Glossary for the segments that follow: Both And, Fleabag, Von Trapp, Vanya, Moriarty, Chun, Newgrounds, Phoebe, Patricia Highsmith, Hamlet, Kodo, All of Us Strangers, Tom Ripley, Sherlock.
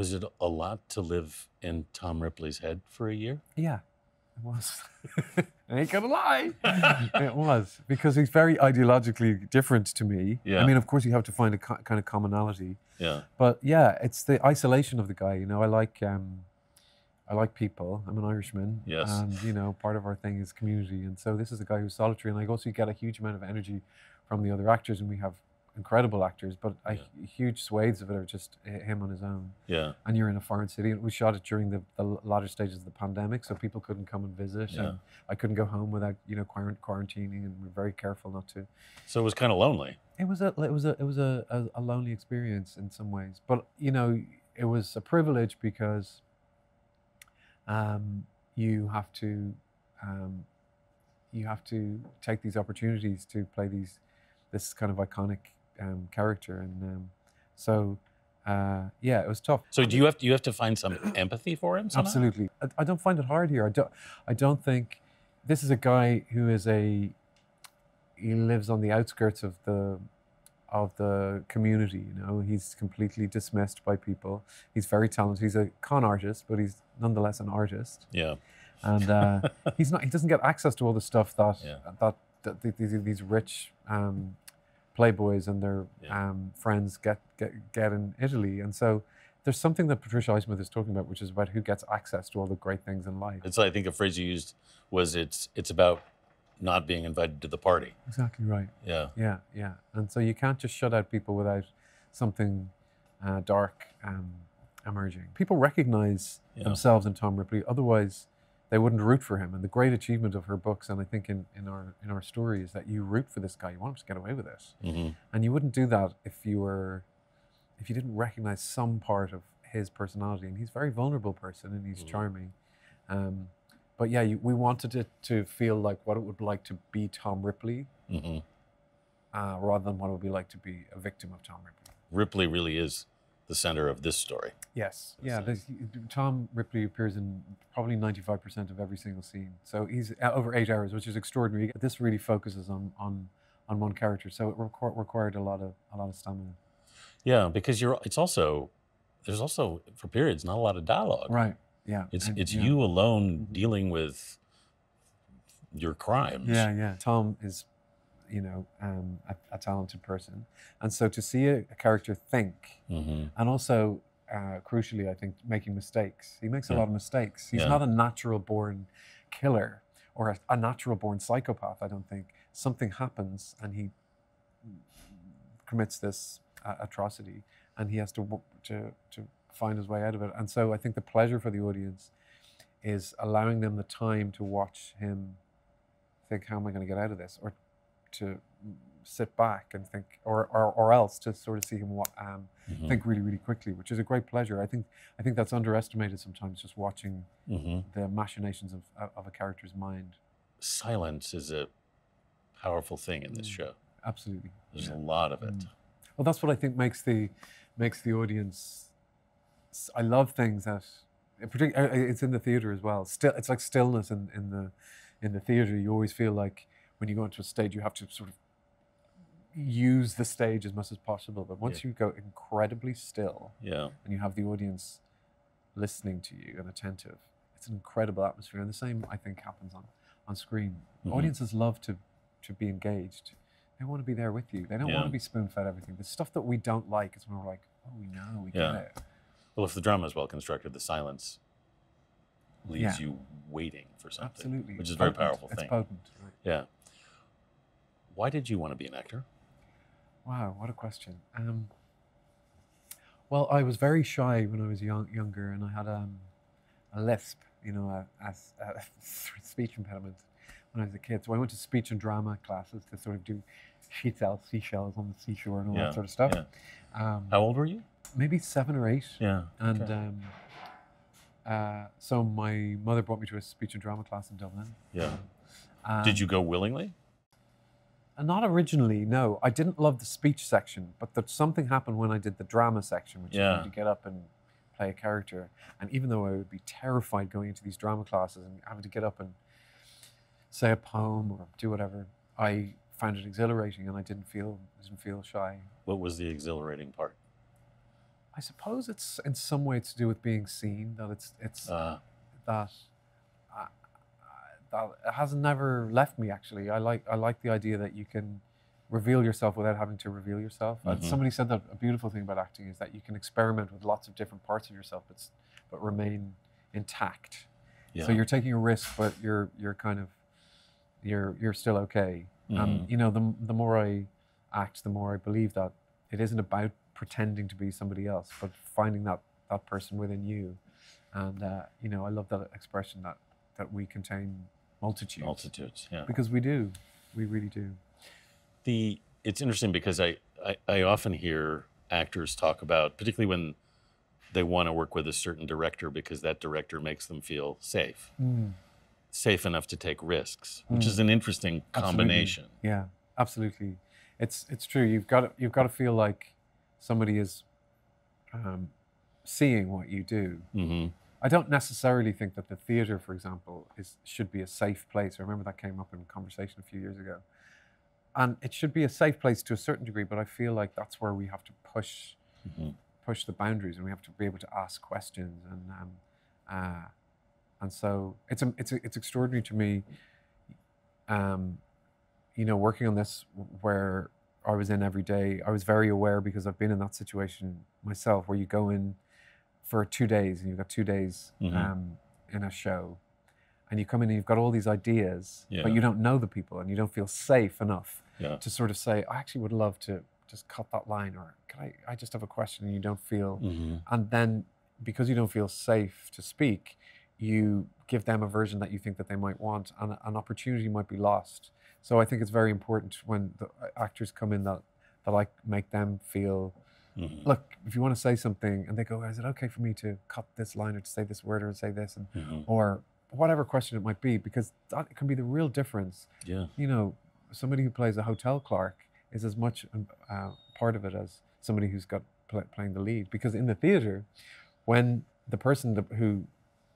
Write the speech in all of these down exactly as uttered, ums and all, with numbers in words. Was it a lot to live in Tom Ripley's head for a year? Yeah, it was. I ain't gonna lie. It was, because he's very ideologically different to me. Yeah. I mean, of course, you have to find a co kind of commonality. Yeah. But yeah, it's the isolation of the guy. You know, I like, um, I like people. I'm an Irishman. Yes. And you know, part of our thing is community, and so this is a guy who's solitary. And I also get a huge amount of energy from the other actors, and we have incredible actors, but yeah. I, huge swathes of it are just him on his own. Yeah. And you're in a foreign city. And we shot it during the, the latter stages of the pandemic, so people couldn't come and visit. Yeah. And I couldn't go home without, you know, quarantining, and we're very careful not to. So it was kind of lonely. It was a, it was a, it was a, a, a lonely experience in some ways, but you know, it was a privilege because um, you have to, um, you have to take these opportunities to play these, this kind of iconic Um, character, and um, so uh, yeah, it was tough. So do you have to, you have to find some empathy for him somehow? Absolutely. I, I don't find it hard here. I don't. I don't think this is a guy who is a he lives on the outskirts of the of the community. You know, he's completely dismissed by people. He's very talented. He's a con artist, but he's nonetheless an artist. Yeah. And uh, he's not. He doesn't get access to all the stuff that yeah. that, that, that these, these rich. Um, Playboys and their yeah. um, friends get, get get in Italy, and so there's something that Patricia Highsmith is talking about, which is about who gets access to all the great things in life. It's I think a phrase you used was it's it's about not being invited to the party. Exactly right. Yeah. Yeah, yeah. And so you can't just shut out people without something uh, dark um, emerging. People recognize yeah. themselves in Tom Ripley, otherwise they wouldn't root for him. And the great achievement of her books, and I think in, in our in our story, is that you root for this guy. You want him to get away with this. Mm-hmm. And you wouldn't do that if you were, if you didn't recognize some part of his personality. And he's a very vulnerable person, and he's mm-hmm. charming. Um, but yeah, you, we wanted it to feel like what it would be like to be Tom Ripley, mm-hmm. uh, rather than what it would be like to be a victim of Tom Ripley. Ripley really is the center of this story. Yes, yeah. Tom Ripley appears in probably ninety-five percent of every single scene. So he's over eight hours, which is extraordinary. This really focuses on on on one character, so it requ required a lot of a lot of stamina. Yeah, because you're. It's also there's also for periods not a lot of dialogue. Right. Yeah. It's and, it's yeah. you alone mm-hmm. dealing with your crimes. Yeah, yeah. Tom is, you know, um, a, a talented person. And so to see a, a character think, mm-hmm. and also, uh, crucially, I think, making mistakes. He makes a yeah. lot of mistakes. He's yeah. not a natural-born killer or a, a natural-born psychopath, I don't think. Something happens and he commits this uh, atrocity, and he has to, to, to find his way out of it. And so I think the pleasure for the audience is allowing them the time to watch him think, how am I going to get out of this? Or to sit back and think, or, or, or else to sort of see him um, mm-hmm. think really, really quickly, which is a great pleasure. I think I think that's underestimated sometimes, just watching mm-hmm. the machinations of, of a character's mind. Silence is a powerful thing in this mm. show. Absolutely. There's yeah. a lot of it. Mm. Well, that's what I think makes the, makes the audience, I love things that, it's in the theater as well. Still, it's like stillness in, in, the, in the theater. You always feel like, when you go into a stage, you have to sort of use the stage as much as possible. But once yeah. you go incredibly still, yeah. and you have the audience listening to you and attentive, it's an incredible atmosphere. And the same, I think, happens on, on screen. Mm-hmm. Audiences love to, to be engaged. They want to be there with you. They don't yeah. want to be spoon-fed everything. The stuff that we don't like is when we're like, oh, we know, we yeah. get it. Well, if the drama is well constructed, the silence leaves yeah. you waiting for something. Absolutely. Which is a very powerful thing. It's potent. Right. Yeah. Why did you want to be an actor? Wow, what a question. Um, well, I was very shy when I was young, younger, and I had um, a lisp, you know, a, a, a speech impediment when I was a kid. So I went to speech and drama classes to sort of do shitzel, seashells on the seashore and all yeah, that sort of stuff. Yeah. Um, How old were you? Maybe seven or eight. Yeah. And okay. um, uh, so my mother brought me to a speech and drama class in Dublin. Yeah. Um, did you go willingly? Not originally, no. I didn't love the speech section, but that something happened when I did the drama section, which yeah. is to get up and play a character. And even though I would be terrified going into these drama classes and having to get up and say a poem or do whatever, I found it exhilarating, and I didn't feel didn't feel shy. What was the exhilarating part? I I suppose it's in some way to do with being seen, that it's it's uh. that I, that it has never left me actually. I like I like the idea that you can reveal yourself without having to reveal yourself. Mm-hmm. And somebody said that a beautiful thing about acting is that you can experiment with lots of different parts of yourself, but but remain intact. Yeah. So you're taking a risk, but you're you're kind of you're you're still okay. Mm-hmm. And you know, the the more I act, the more I believe that it isn't about pretending to be somebody else, but finding that that person within you. And uh, you know, I love that expression that that we contain multitudes. Multitudes, yeah. Because we do, we really do. The it's interesting because I, I, I often hear actors talk about, particularly when they want to work with a certain director because that director makes them feel safe. Mm. Safe enough to take risks, which mm. is an interesting combination. Absolutely. Yeah, absolutely. It's it's true. You've got to, you've got to feel like somebody is um, seeing what you do. Mm-hmm. I don't necessarily think that the theater, for example, is should be a safe place. I remember that came up in a conversation a few years ago. And it should be a safe place to a certain degree, but I feel like that's where we have to push mm-hmm. push the boundaries, and we have to be able to ask questions. And um, uh, and so it's a, it's a, it's extraordinary to me. Um, you know, working on this where I was in every day, I was very aware because I've been in that situation myself, where you go in for two days and you've got two days mm-hmm. um, in a show. And you come in and you've got all these ideas, yeah. but you don't know the people and you don't feel safe enough yeah. to sort of say, I actually would love to just cut that line, or can I, I just have a question, and you don't feel. Mm-hmm. And then because you don't feel safe to speak, you give them a version that you think that they might want, and an opportunity might be lost. So I think it's very important when the actors come in that, that I make them feel, mm-hmm. look, if you want to say something and they go, is it okay for me to cut this line or to say this word or to say this, and, mm-hmm. or whatever question it might be, because that can be the real difference. Yeah. You know, somebody who plays a hotel clerk is as much uh, part of it as somebody who's got play, playing the lead. Because in the theater, when the person the, who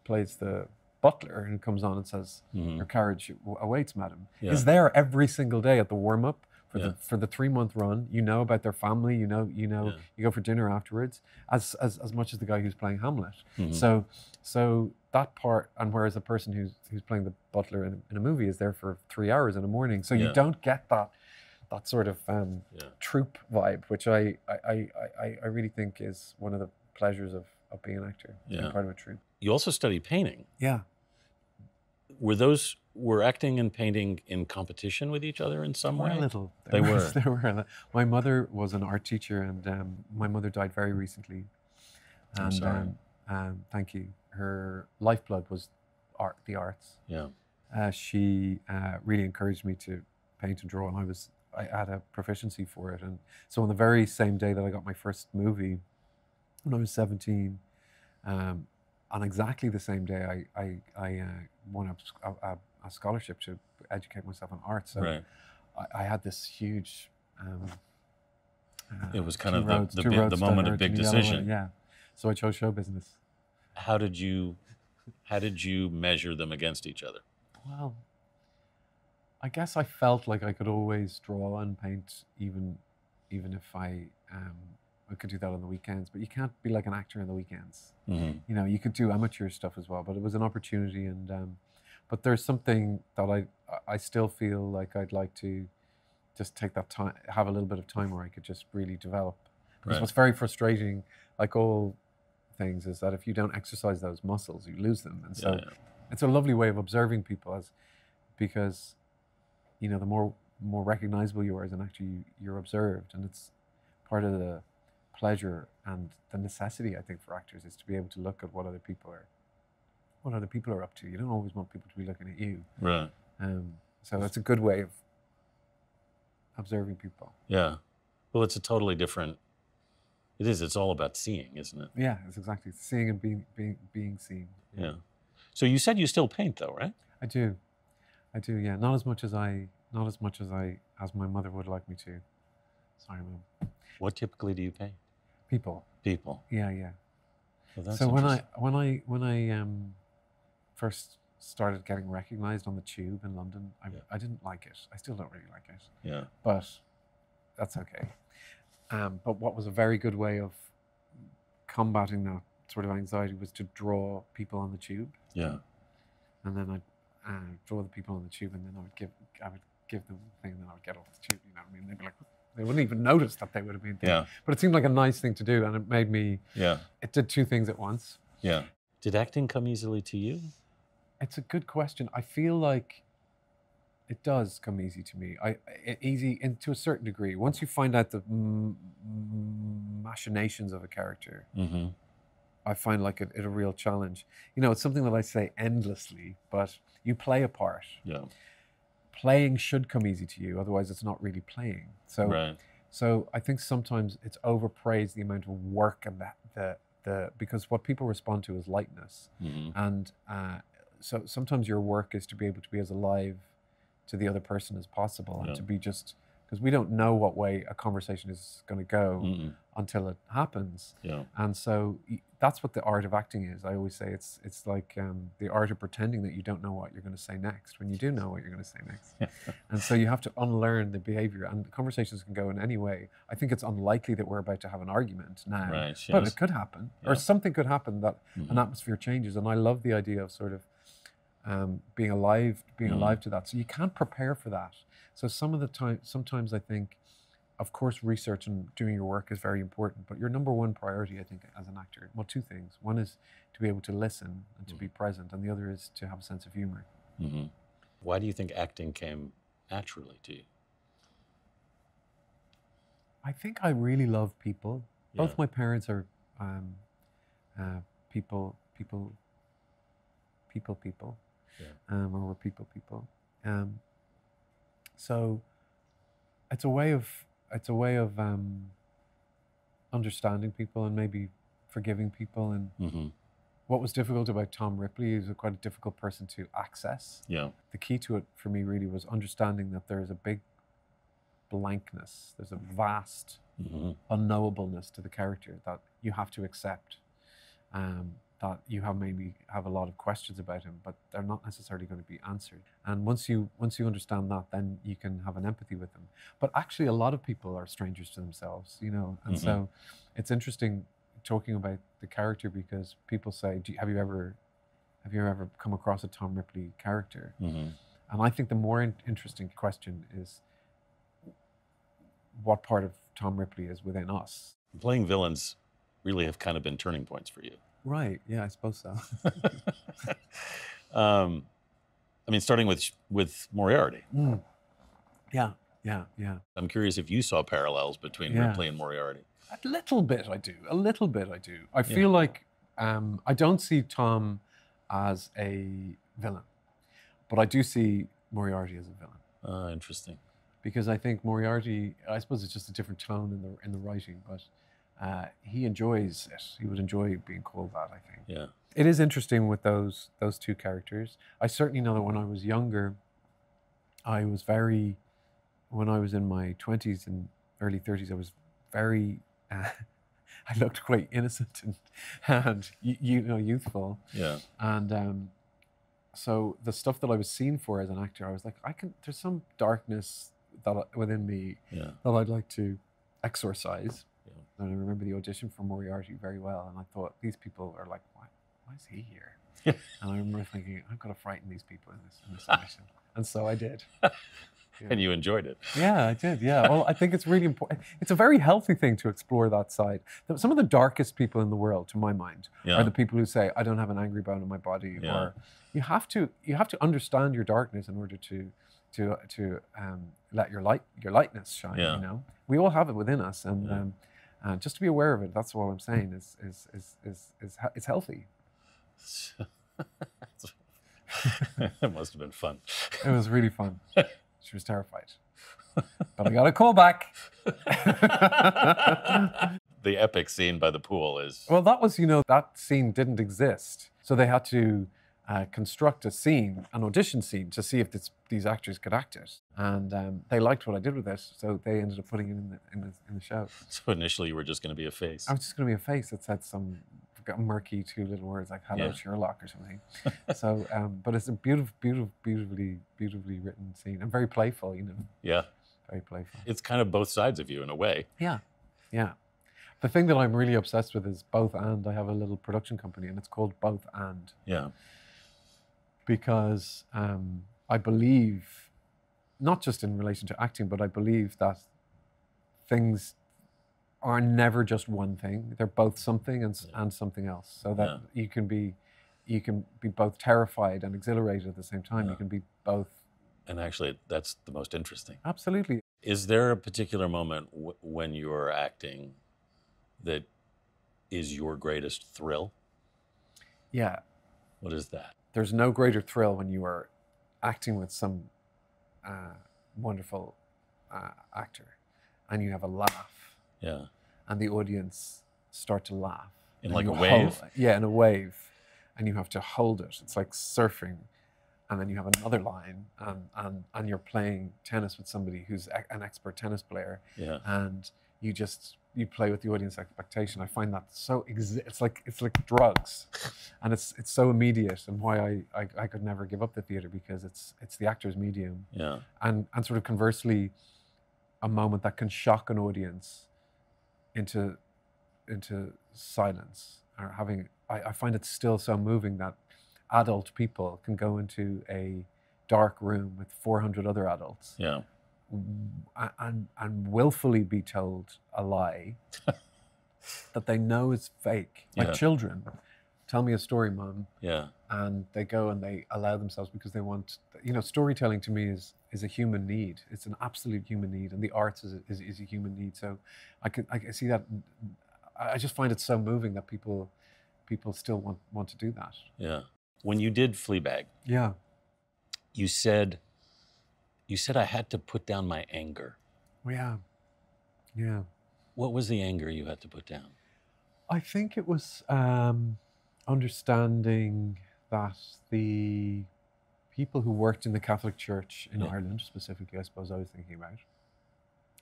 plays the butler and comes on and says, mm-hmm. your carriage awaits, madam, yeah. is there every single day at the warm-up for, yeah. the, for the three-month run. You know about their family, you know, you know, yeah. you go for dinner afterwards, as, as, as much as the guy who's playing Hamlet. Mm-hmm. So, so that part, and whereas a person who's, who's playing the butler in, in a movie is there for three hours in a morning. So yeah. you don't get that, that sort of um, yeah. troupe vibe, which I, I, I, I really think is one of the pleasures of, of being an actor, yeah. being part of a troupe. You also study painting. Yeah. Were those, were acting and painting in competition with each other in some way? A little. They were. They were. My mother was an art teacher, and um, my mother died very recently. And, I'm sorry. Um, um, thank you. Her lifeblood was art, the arts. Yeah. Uh, she uh, really encouraged me to paint and draw, and I was I had a proficiency for it. And so on the very same day that I got my first movie, when I was seventeen, um, on exactly the same day, I I, I uh, won a, a, a scholarship to educate myself in art. So right. I, I had this huge. Um, uh, it was kind of roads, the the, big, the moment of big decision. Yeah. So I chose show business. How did you, how did you measure them against each other? Well, I guess I felt like I could always draw and paint, even, even if I, um, I could do that on the weekends. But you can't be like an actor on the weekends. Mm-hmm. You know, you could do amateur stuff as well. But it was an opportunity, and um, but there's something that I, I still feel like I'd like to, just take that time, have a little bit of time where I could just really develop. Because right. what's very frustrating, like all things, is that if you don't exercise those muscles, you lose them. And so yeah, yeah. it's a lovely way of observing people, as because you know the more more recognizable you are as an actor, you, you're observed, and it's part of the pleasure and the necessity, I think, for actors, is to be able to look at what other people are what other people are up to. You don't always want people to be looking at you, right? Um, so that's a good way of observing people. Yeah, well, it's a totally different. It is. It's all about seeing, isn't it? Yeah, it's exactly seeing and being being being seen. Yeah. So you said you still paint, though, right? I do, I do. Yeah, not as much as I not as much as I as my mother would like me to. Sorry, Mum. What typically do you paint? People. People. Yeah, yeah. Well, that's so when I when I when I um, first started getting recognised on the Tube in London, I yeah. I didn't like it. I still don't really like it. Yeah. But that's okay. Um, but what was a very good way of combating that sort of anxiety was to draw people on the tube. Yeah. And then I'd uh, draw the people on the tube, and then I would give I would give them the thing, and then I would get off the tube. You know what I mean? They'd be like, they wouldn't even notice that they would have been there. Yeah. But it seemed like a nice thing to do, and it made me. Yeah. It did two things at once. Yeah. Did acting come easily to you? It's a good question. I feel like it does come easy to me. I it, easy, and to a certain degree. Once you find out the m m machinations of a character, mm-hmm. I find like it, it a real challenge. You know, it's something that I say endlessly, but you play a part. Yeah. Playing should come easy to you, otherwise it's not really playing. So, right. so I think sometimes it's overpraised the amount of work and that the the because what people respond to is lightness, mm-hmm. and uh, so sometimes your work is to be able to be as alive to the other person as possible, and yeah. to be just because we don't know what way a conversation is going to go mm-hmm. until it happens. Yeah. And so that's what the art of acting is. I always say it's it's like um, the art of pretending that you don't know what you're going to say next when you do know what you're going to say next. And so you have to unlearn the behavior, and the conversations can go in any way. I think it's unlikely that we're about to have an argument now, right, yes. but it could happen, yeah. or something could happen that mm-hmm. an atmosphere changes. And I love the idea of sort of um, being alive, being mm-hmm. alive to that. So you can't prepare for that. So some of the time, sometimes I think, of course, research and doing your work is very important, but your number one priority, I think, as an actor, well, two things. One is to be able to listen and to mm-hmm. be present, and the other is to have a sense of humor. Mm-hmm. Why do you think acting came naturally to you? I think I really love people. Yeah. Both my parents are um, uh, people, people, people, people, yeah. um, or were people, people. Um, So it's a way of it's a way of um, understanding people and maybe forgiving people. And mm-hmm. what was difficult about Tom Ripley, he was a quite a difficult person to access. Yeah. The key to it for me really was understanding that there is a big blankness. There's a vast mm-hmm. unknowableness to the character that you have to accept. Um, that you have maybe have a lot of questions about him, but they're not necessarily going to be answered. And once you once you understand that, then you can have an empathy with them. But actually, a lot of people are strangers to themselves, you know. And mm-hmm. so it's interesting talking about the character, because people say, Do you, have you ever have you ever come across a Tom Ripley character? Mm-hmm. And I think the more in interesting question is what part of Tom Ripley is within us. Playing villains really have kind of been turning points for you. Right. Yeah, I suppose so. um, I mean, starting with with Moriarty. Mm. Yeah, yeah, yeah. I'm curious if you saw parallels between yeah. Ripley and Moriarty. A little bit, I do. A little bit, I do. I feel yeah. like um, I don't see Tom as a villain, but I do see Moriarty as a villain. Ah, uh, interesting. Because I think Moriarty, I suppose it's just a different tone in the in the writing, but. Uh, he enjoys it. He would enjoy being called that, I think. Yeah. It is interesting with those those two characters. I certainly know that when I was younger, I was very, when I was in my twenties and early thirties, I was very, uh, I looked quite innocent and, and you know, youthful. Yeah. And um, so the stuff that I was seen for as an actor, I was like, I can, there's some darkness that within me yeah. that I'd like to exorcise. And I remember the audition for Moriarty very well, and I thought, these people are like, why, why is he here? And I remember thinking, I've got to frighten these people in this, in this audition. And so I did. Yeah. And you enjoyed it. Yeah, I did, yeah. Well, I think it's really important. It's a very healthy thing to explore that side. Some of the darkest people in the world, to my mind, yeah. are the people who say, I don't have an angry bone in my body. Yeah. Or you have to you have to understand your darkness in order to to to um, let your light your lightness shine, yeah. you know? We all have it within us, and yeah. um, Uh, just to be aware of it. That's all I'm saying. Is is is is is it's healthy. That must have been fun. It was really fun. She was terrified, but I got a call back. The epic scene by the pool is. Well, that was you know that scene didn't exist, so they had to uh, construct a scene, an audition scene, to see if this, these actors could act it. And um, they liked what I did with it, so they ended up putting it in the, in the, in the show. So initially you were just going to be a face. I was just going to be a face that said some murky two little words like, hello, yeah. Sherlock or something. so, um, but it's a beautiful, beautiful, beautifully, beautifully written scene, and very playful, you know. Yeah. Very playful. It's kind of both sides of you in a way. Yeah, yeah. The thing that I'm really obsessed with is Both And. I have a little production company and it's called Both And. Yeah. Because um, I believe, not just in relation to acting, but I believe that things are never just one thing. They're both something and, yeah. and something else. So that yeah. you can be you can be both terrified and exhilarated at the same time. Yeah. You can be both. And actually, that's the most interesting. Absolutely. Is there a particular moment w when you're acting that is your greatest thrill? Yeah. What is that? There's no greater thrill when you are acting with some uh, wonderful uh, actor and you have a laugh. Yeah. And the audience start to laugh. In like a wave? Hold, yeah, in a wave. And you have to hold it. It's like surfing. And then you have another line and, and, and you're playing tennis with somebody who's an expert tennis player. Yeah. And you just, you play with the audience expectation. I find that so, exi it's like it's like drugs. And it's it's so immediate, and why I, I, I could never give up the theater, because it's it's the actor's medium. Yeah. And, and sort of conversely, a moment that can shock an audience into, into silence. Or having, I, I find it still so moving that adult people can go into a dark room with four hundred other adults. Yeah. And, and willfully be told a lie that they know is fake. Like yeah. children, tell me a story, Mum. Yeah. And they go and they allow themselves, because they want, you know, storytelling to me is is a human need. It's an absolute human need, and the arts is a, is, is a human need. So I can I can see that. I just find it so moving that people people still want want to do that. Yeah. When you did Fleabag, yeah, you said. You said I had to put down my anger. Yeah, yeah. What was the anger you had to put down? I think it was um, understanding that the people who worked in the Catholic Church in yeah. Ireland, specifically, I suppose I was thinking about,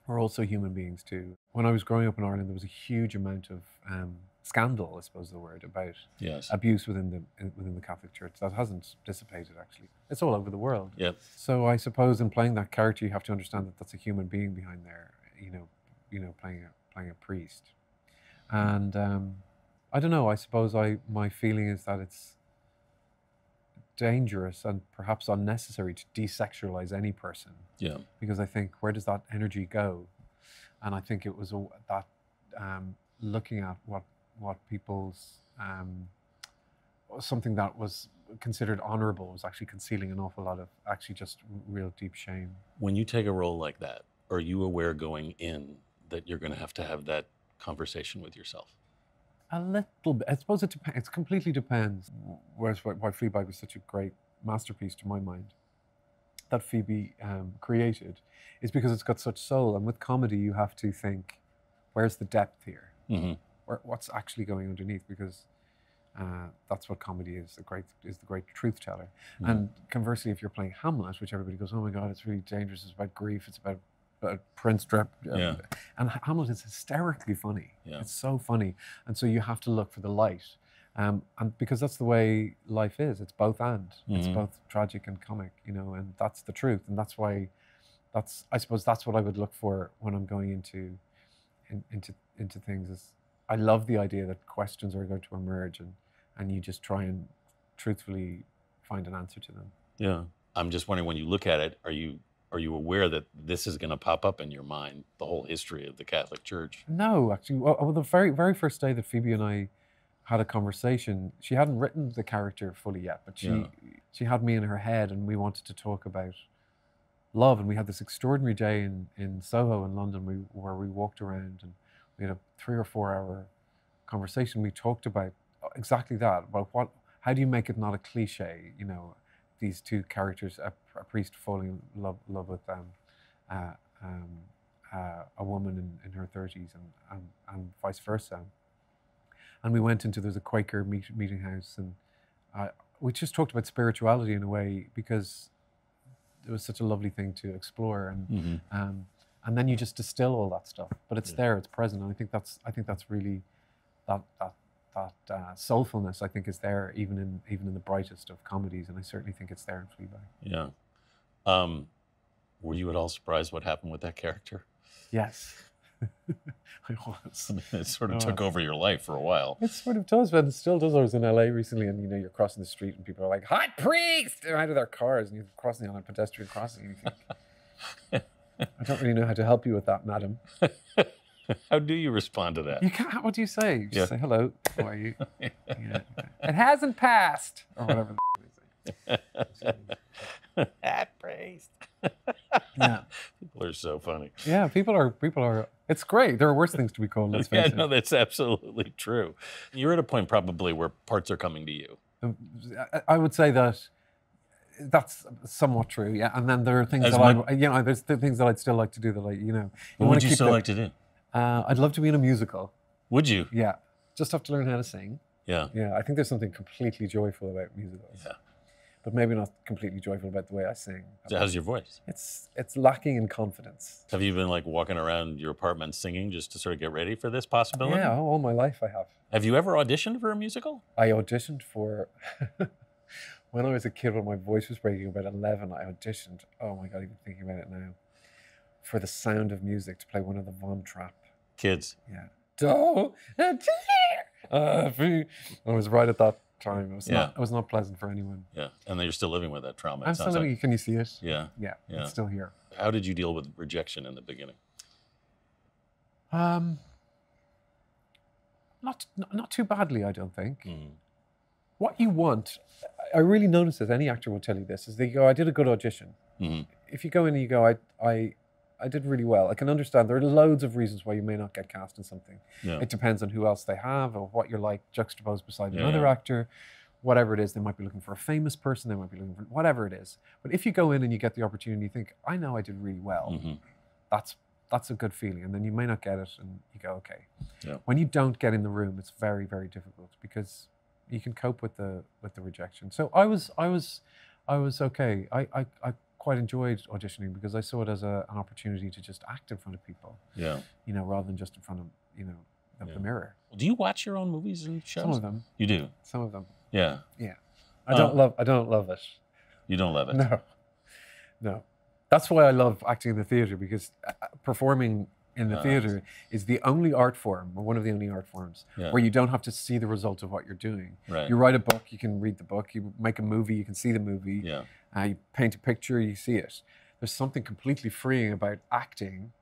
were also human beings too. When I was growing up in Ireland, there was a huge amount of um, scandal, I suppose the word, about yes. abuse within the within the Catholic Church. That hasn't dissipated, actually. It's all over the world. Yep. So I suppose in playing that character, you have to understand that that's a human being behind there, you know, you know, playing a, playing a priest. And um, I don't know, I suppose I my feeling is that it's dangerous and perhaps unnecessary to desexualize any person. Yeah. Because I think, where does that energy go? And I think it was all that um, looking at what what people's, um, something that was considered honorable was actually concealing an awful lot of actually just real deep shame. When you take a role like that, are you aware going in that you're going to have to have that conversation with yourself? A little bit. I suppose it depends. It completely depends. Whereas why Fleabag was such a great masterpiece to my mind that Phoebe um, created is because it's got such soul. And with comedy, you have to think, where's the depth here? Mm-hmm. Or what's actually going underneath, because uh, that's what comedy is, the great, is the great truth teller. Mm-hmm. And conversely, if you're playing Hamlet, which everybody goes, oh my God, it's really dangerous, it's about grief, it's about, about Prince Trapp. Yeah. And Hamlet is hysterically funny. Yeah. It's so funny. And so you have to look for the light. Um, and because that's the way life is, it's both and. Mm-hmm. It's both tragic and comic, you know, and that's the truth. And that's why, that's I suppose that's what I would look for when I'm going into, in, into, into things is, I love the idea that questions are going to emerge and, and you just try and truthfully find an answer to them. Yeah. I'm just wondering, when you look at it, are you are you aware that this is going to pop up in your mind, the whole history of the Catholic Church? No, actually. Well, well, the very, very first day that Phoebe and I had a conversation, she hadn't written the character fully yet, but she, yeah. she had me in her head and we wanted to talk about love. And we had this extraordinary day in, in Soho in London we, where we walked around and we had a three or four hour conversation. We talked about exactly that, about what, how do you make it not a cliche, you know, these two characters, a, a priest falling in love, love with um, uh, um, uh, a woman in, in her thirties and, and, and vice versa. And we went into, there's a Quaker meet, meeting house, and uh, we just talked about spirituality in a way, because it was such a lovely thing to explore. And. Mm-hmm. um, And then you just distill all that stuff, but it's yeah. there, it's present, and I think that's I think that's really that that that uh, soulfulness I think is there even in even in the brightest of comedies, and I certainly think it's there in Fleabag. Yeah. Um, were you at all surprised what happened with that character? Yes. I was. It sort of oh, took over your life for a while. It sort of does, but it still does. I was in L A recently, and you know, you're crossing the street, and people are like, "Hot priest!" and out of their cars, and you're crossing on a pedestrian crossing. And you think, I don't really know how to help you with that, madam. How do you respond to that? You can't. What do you say? You just yeah. say hello. How are you? Yeah. Yeah. It hasn't passed, or whatever. The f they say. Hot priest. Yeah, people are so funny. Yeah, people are. People are. It's great. There are worse things to be called. Let's face yeah, no, it. That's absolutely true. You're at a point probably where parts are coming to you. I would say that that's somewhat true. Yeah, and then there are things As that my, I, you know, there's the things that I'd still like to do that, like you know. What would you still the, like to do? Uh, I'd love to be in a musical. Would you? Yeah, just have to learn how to sing. Yeah. Yeah, I think there's something completely joyful about musicals. Yeah. But maybe not completely joyful about the way I sing. So how's your voice? It's it's lacking in confidence. Have you been like walking around your apartment singing just to sort of get ready for this possibility? Yeah, all my life I have. Have you ever auditioned for a musical? I auditioned for, when I was a kid when my voice was breaking, about eleven, I auditioned, oh my God, even thinking about it now, for The Sound of Music to play one of the Von Trapp. Kids. Yeah. I was right at that time. It was, yeah. not, it was not pleasant for anyone. Yeah, and you're still living with that trauma. I'm still living, like, can you see it? Yeah. Yeah, yeah, it's still here. How did you deal with rejection in the beginning? Um, not, not, not too badly, I don't think. Mm. What you want, I really notice this, any actor will tell you this, is they go, I did a good audition. Mm. If you go in and you go, I, I, I did really well. I can understand there are loads of reasons why you may not get cast in something. Yeah. It depends on who else they have or what you're like juxtaposed beside yeah, another yeah. actor, whatever it is. They might be looking for a famous person. They might be looking for whatever it is. But if you go in and you get the opportunity, you think, I know I did really well. Mm-hmm. That's that's a good feeling. And then you may not get it and you go, okay. Yeah. When you don't get in the room, it's very, very difficult because you can cope with the with the rejection. So I was, I was, I was okay. I, I, I quite enjoyed auditioning because I saw it as a, an opportunity to just act in front of people. Yeah. You know, rather than just in front of, you know, of yeah. the mirror. Do you watch your own movies and shows? Some of them. You do? Some of them. Yeah. Yeah. I um, don't love, I don't love it. You don't love it? No. No. That's why I love acting in the theater, because performing in the uh, theater is the only art form, or one of the only art forms, yeah. where you don't have to see the result of what you're doing. Right. You write a book, you can read the book. You make a movie, you can see the movie. Yeah. Uh, you paint a picture, you see it. There's something completely freeing about acting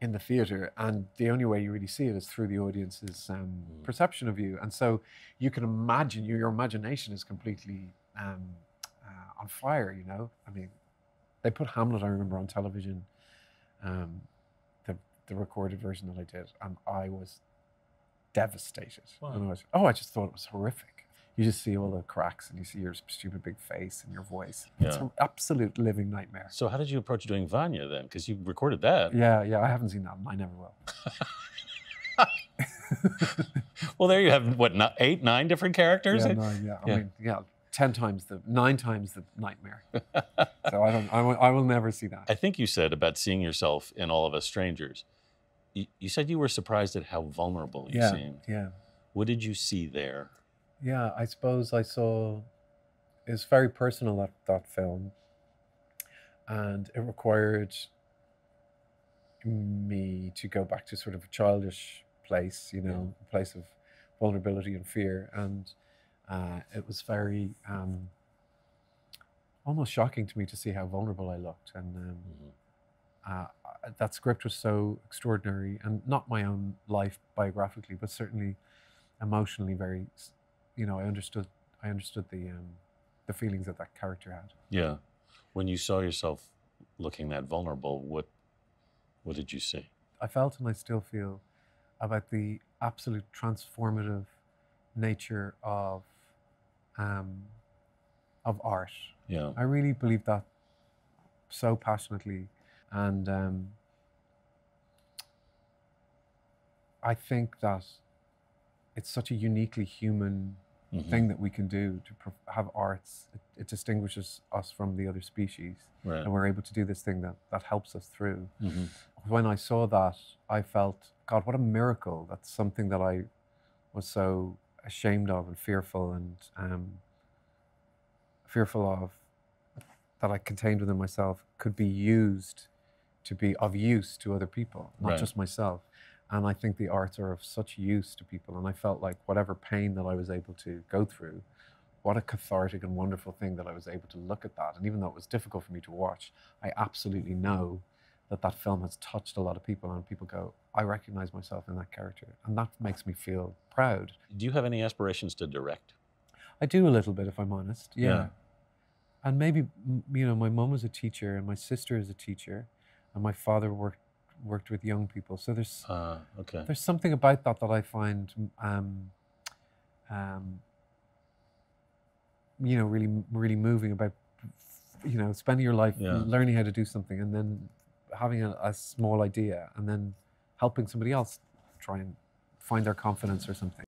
in the theater, and the only way you really see it is through the audience's um, mm. perception of you. And so you can imagine, your imagination is completely um, uh, on fire, you know? I mean, they put Hamlet, I remember, on television, um, the, the recorded version that I did, and I was devastated. Wow. And I was, oh, I just thought it was horrific. You just see all the cracks and you see your stupid big face and your voice. Yeah. It's an absolute living nightmare. So how did you approach doing Vanya then? Because you recorded that. Yeah, yeah, I haven't seen that. I never will. Well, there you have, what, eight, nine different characters? Yeah, nine, yeah. yeah. I mean, yeah, ten times the, nine times the nightmare. So I don't, I will, I will never see that. I think you said about seeing yourself in All of Us Strangers, you, you said you were surprised at how vulnerable you yeah, seemed. Yeah. What did you see there? Yeah, I suppose I saw, it's very personal, that, that film, and it required me to go back to sort of a childish place, you know, yeah. a place of vulnerability and fear, and uh, it was very, um, almost shocking to me to see how vulnerable I looked, and um, mm-hmm. uh, that script was so extraordinary, and not my own life biographically, but certainly emotionally very, you know, I understood. I understood the um, the feelings that that character had. Yeah, when you saw yourself looking that vulnerable, what what did you see? I felt, and I still feel, about the absolute transformative nature of um, of art. Yeah, I really believe that so passionately, and um, I think that it's such a uniquely human. Mm-hmm. thing that we can do to have arts. It, it distinguishes us from the other species, right. and we're able to do this thing that that helps us through. Mm-hmm. When I saw that, I felt, God, what a miracle! That's something that I was so ashamed of and fearful and um, fearful of, that I contained within myself, could be used to be of use to other people, not right. just myself. And I think the arts are of such use to people. And I felt like whatever pain that I was able to go through, what a cathartic and wonderful thing that I was able to look at that. And even though it was difficult for me to watch, I absolutely know that that film has touched a lot of people, and people go, I recognize myself in that character. And that makes me feel proud. Do you have any aspirations to direct? I do a little bit, if I'm honest, yeah. yeah. And maybe, you know, my mum was a teacher and my sister is a teacher and my father worked worked with young people. So there's uh, okay. there's something about that that I find, um, um, you know, really, really moving about, you know, spending your life yeah. learning how to do something and then having a, a small idea and then helping somebody else try and find their confidence or something.